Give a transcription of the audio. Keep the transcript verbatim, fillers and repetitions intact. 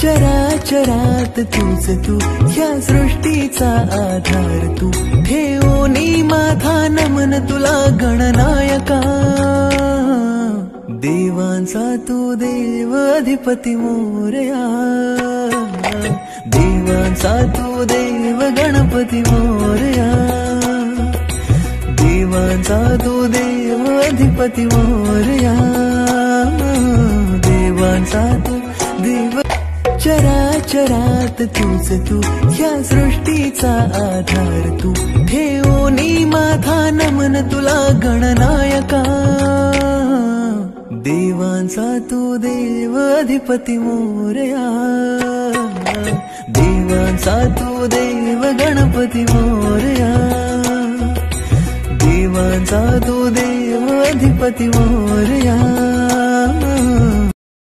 चराचरात तूच तू ह्या सृष्टीचा आधार तू, ठेवोनी माझा नमन तुला गणनायका। देवांचा तू देव अधिपती मोरया, देवांचा तू देव गणपती मोरया, देवांचा तू देव अधिपती मोरया, देवांचा तू देव। चराचरात तूच तू ह्या सृष्टीचा आधार तू, ठेवोनी माझा नमन तुला गणनायका। देवांचा तू देव अधिपती मोरया, देवांचा तू देव गणपती मोरया, देवांचा तू देव अधिपती मोरया।